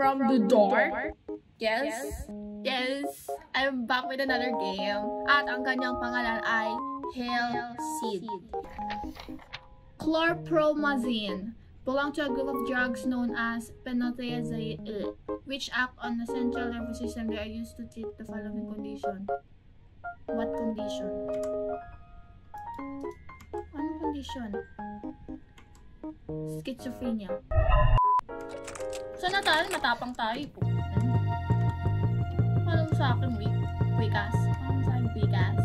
from the door. Yes, I'm back with another game. At ang kanyang pangalan ay Hell Seed. Chlorpromazine belongs to a group of drugs known as phenothiazines, which act on the central nervous system. They are used to treat the following condition. What condition? Anong condition? Schizophrenia. Sana tayo, matapang tayo. Anong sa akin, wikas? Anong sa akin, wikas?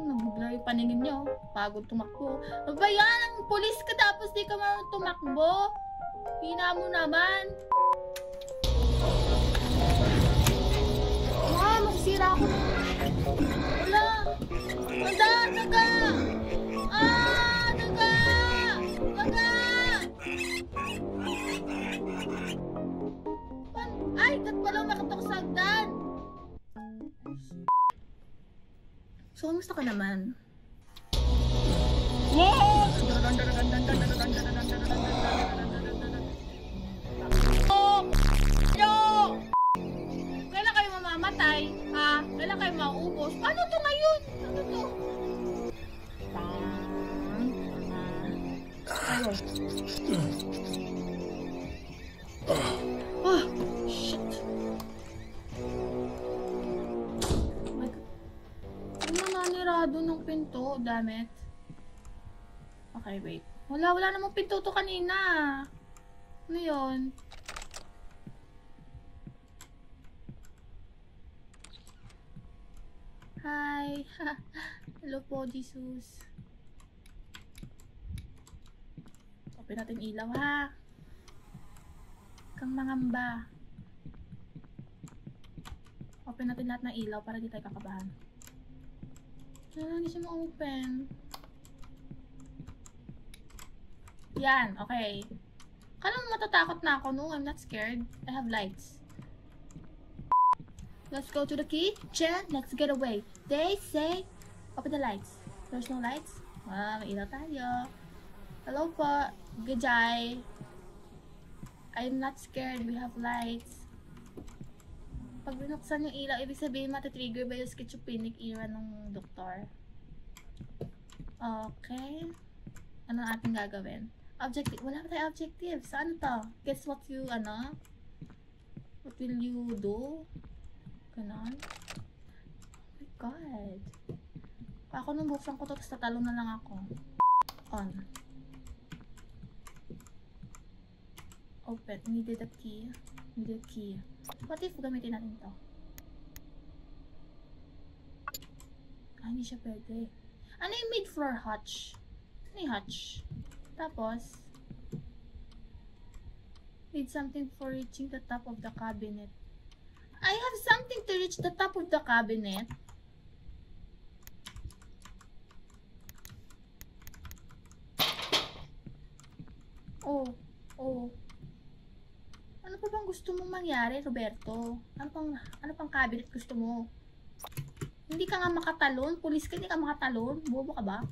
Nag-blurry paningin nyo. Pagod tumakbo. Ano ba yan? Ang pulis ka tapos di ka marunong tumakbo. Hina mo naman. Wow, magsira ako. Wala. Wala, taga. Ay, kat pala makatok sa agdan. So, kamusta ka naman? Wow! Kailan kayo mamamatay? Ah, kailan kayo mauubos? Paano to ngayon? Ano to? Oh, shit. Ano na nirado ng pinto, damit? Okay, wait. Wala namang pinto to kanina. Ano yun? Hi. Hello po, Jesus. Open natin ilaw, ha? Kang mangamba. Open natin lahat ng ilaw para di tayo kakabahan. Wala, hindi siya ma-open. Yan, okay. Kala mo matatakot na ako. No, I'm not scared. I have lights. Let's go to the kitchen. Let's get away. They say, open the lights. There's no lights. Ah, may ilaw tayo. Hello po. Gajay. I'm not scared. We have lights. Pag binuksan yung ilaw, ibig sabihin matatrigger ba yung schizophrenic era ng doktor? Okay. Ano ating gagawin? Objective. Wala tayong objective. So, ano to? Guess what you, ano? What will you do? Ganon. Oh my God. Ako nung buksan ko to, tapos tatalo na lang ako. On. Open. Needed a key. Needed a key. What if gamitin natin ito? Ay, hindi siya pwede. Ano yung mid-floor hutch? Ano yung hutch? Tapos, need something for reaching the top of the cabinet. I have something to reach the top of the cabinet. Oh. Ano pa bang gusto mong mangyari, Roberto? Ano pang cabinet gusto mo? Hindi ka nga makatalon? Pulis ka, hindi ka makatalon? Bobo ka ba?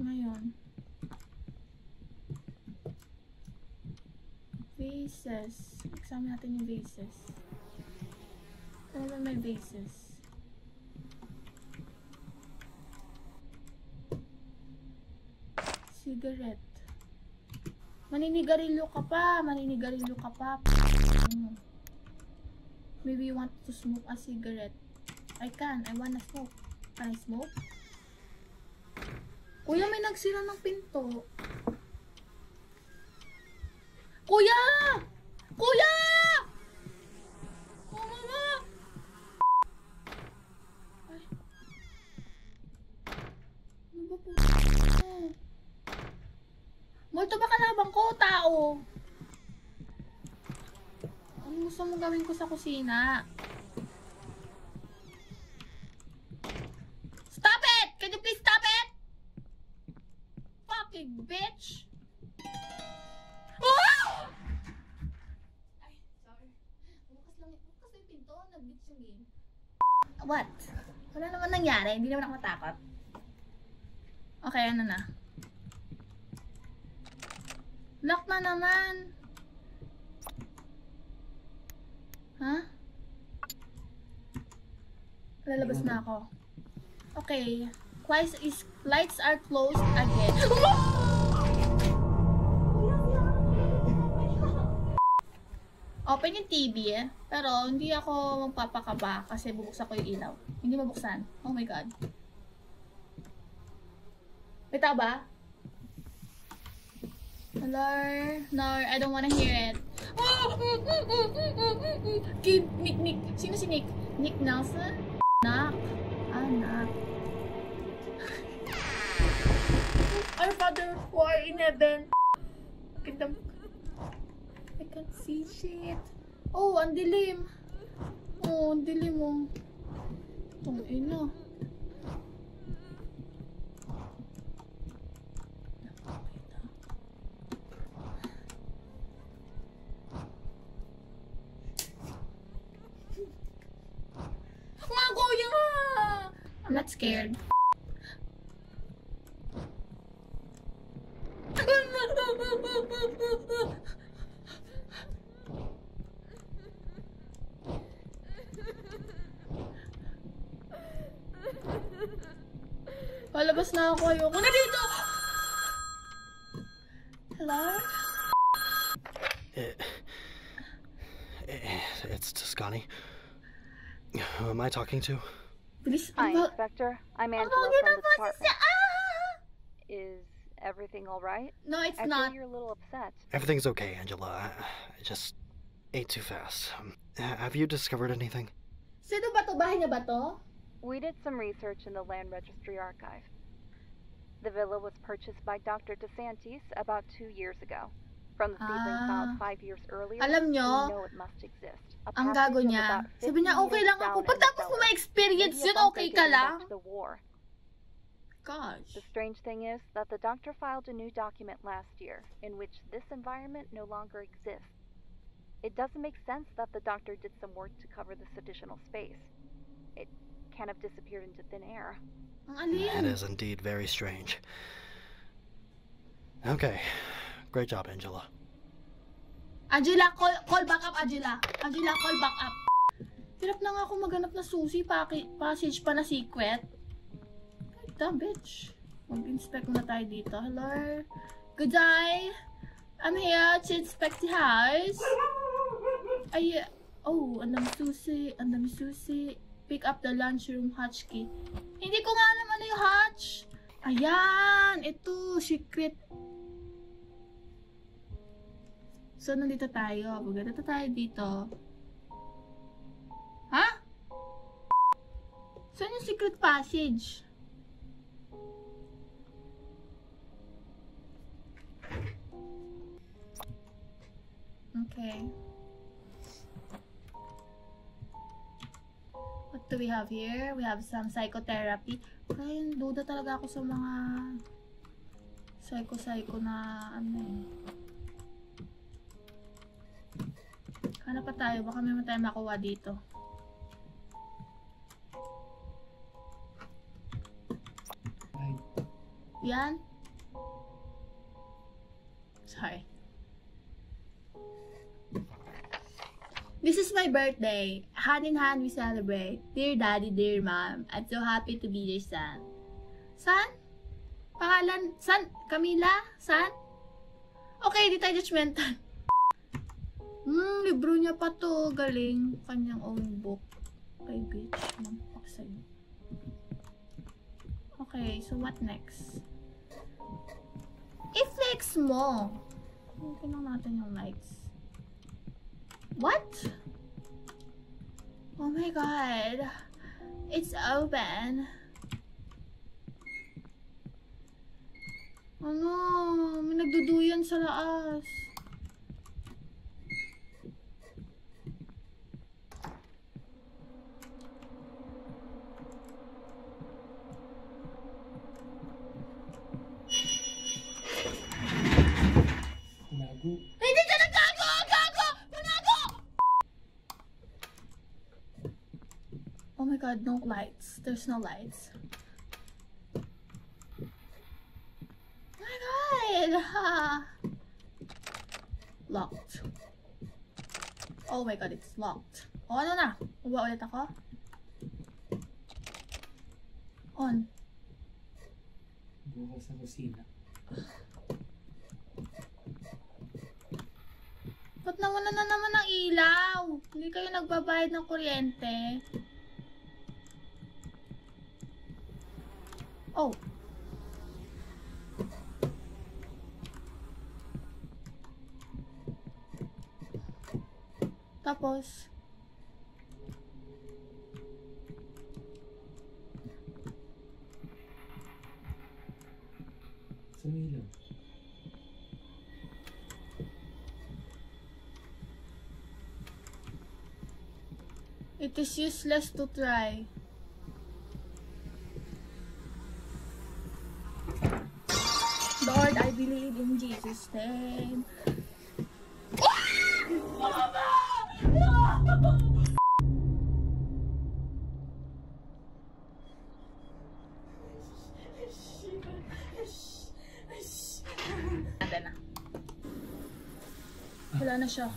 Ngayon. Vases. Examine natin yung vases. Ano ba may vases? Cigarette. Maninigarilyo ka pa. Maybe you want to smoke a cigarette. I wanna smoke. Can I smoke? Kuya, may nagsira ng pinto. Kuya! Oh, mama! Ay. Ano ba po? Multo ba kalabang ko, tao? Ano gusto mong gawin ko sa kusina? Stop it! Can you please stop it? Fucking bitch! Oh! Ay, sorry. Bukas lang yung pinto. Nag-bitch yung game. What? Wala naman nangyari. Hindi naman ako matakot. Okay, ano na? Lock na naman! Huh? Lalabas na ako. Okay. Lights are closed again. Open yung TV eh. Pero hindi ako magpapakaba kasi bubuksan ko yung ilaw. Hindi mabuksan. Oh my god. Wait, tao ba? Hello? No, I don't wanna hear it. Nick. Sino si Nick? Nick Nelson? Knock. Ah, knock. Our father who are in heaven. I can't see shit. Oh, ang dilim. Oh, ang dilim oh. Ang ina. I'm not scared. Palabas na ako. Ayoko na dito! Hello? It's Tuscani. Who am I talking to? Hi, Vector. I'm Angela from the department. Is everything all right? No, it's not. I feel you're a little upset. Everything's okay, Angela. I just ate too fast. Have you discovered anything? Sino ba to? Bahay niya ba to? We did some research in the land registry archive. The villa was purchased by Dr. DeSantis about 2 years ago. From the seedling filed 5 years earlier, alam nyo, we know it must exist. Ang gago niya. Sabi niya, okay lang ako. Pagtapos mo ma-experience yun, okay ka lang? Gosh. The strange thing is that the doctor filed a new document last year in which this environment no longer exists. It doesn't make sense that the doctor did some work to cover this additional space. It can't have disappeared into thin air. That is indeed very strange. Okay. Great job, Angela. Angela, call back up, Angela. Angela, call back up. Hirap na nga ako maghanap na susi, passage pa na secret. God damn, bitch. Mag-inspect na tayo dito. Hello? Good day. I'm here to inspect the house. Ay, oh, andami susi, andami susi. Pick up the lunchroom hotkey. Hindi ko nga alam ano yung hatch. Ayan, ito, secret. So, nandito tayo. Pagkatapos tayo dito. Ha? Saan yung secret passage? Okay. What do we have here? We have some psychotherapy. Kaya duda talaga ako sa mga psycho-psycho na ano eh. Ano pa tayo? Baka may tayo makuha dito. Yan. Sorry. This is my birthday. Hand in hand we celebrate. Dear Daddy, dear Mom, I'm so happy to be your son. Son? Pangalan? Son? Camila? Son? Okay, di tayo judgmental. Libro niya pa to. Galing. Kanyang own book. Okay, bitch. Mampak sa'yo. Okay, so what next? I-flex mo! Tingnan natin yung lights. What? Oh my god. It's open. Ano? May nagduduyan sa laas. Hindi ka nagtago! Gago! Nanago! Oh my god, no lights. There's no lights. god! Locked. Oh my god, it's locked. Oh, ano na? Uwa ulit ako? On. Bukas sa kusina. Ba't naman na naman ang ilaw? Hindi kayo nagbabayad ng kuryente. Oh. Tapos. Sumilo. It is useless to try. Lord, I believe in Jesus' name. Wala na siya.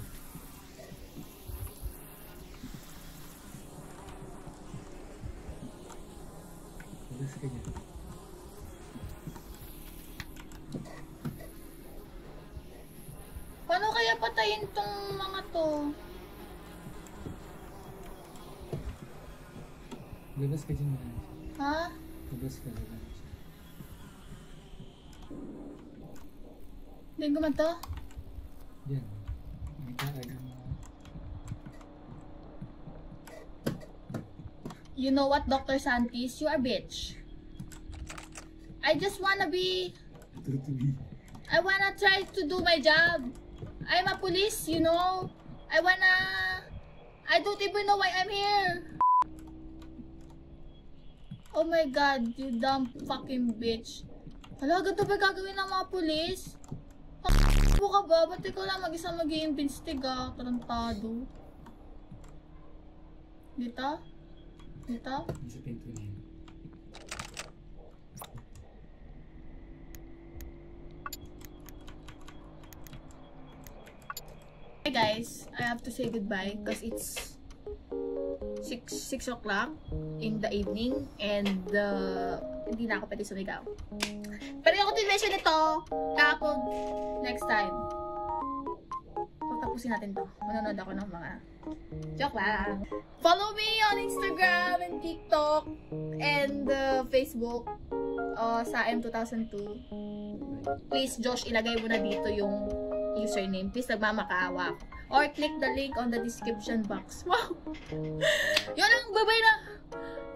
Paano kaya patayin tong mga to? Labas ka dyan. Ha? Labas ka dyan. Hindi guman to? Diyan. You know what, Dr. Santis? You are a bitch. I just wanna be... I wanna try to do my job. I'm a police, you know? I wanna... I don't even know why I'm here. Oh my god, you dumb fucking bitch. Hala, ganito ba gagawin ng mga police? Ano ka ba? Ba't ikaw lang mag-isa mag-i-investig ah? Tarantado. Dito? Dito? Sa pinto na yun. Hey guys, I have to say goodbye because it's 6 o'clock in the evening and hindi na ako pwede sumigaw. Pero yung continuation nito, kapag next time. Pagtapusin natin to. Manonood ako ng mga joke lang. Follow me on Instagram and TikTok and Facebook sa M2002. Please, Josh, ilagay mo na dito yung username. Please, nagmamakaawa ako. Or click the link on the description box. Wow! Yun ang babay na.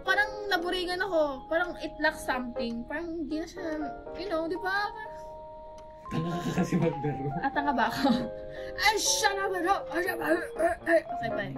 Parang naburingan ako. Parang it lacks something. Parang hindi na siya, you know, di ba? Tanga ka kasi maglaro. Ah, tanga ba ako? Ay, siya na ba? Okay, bye.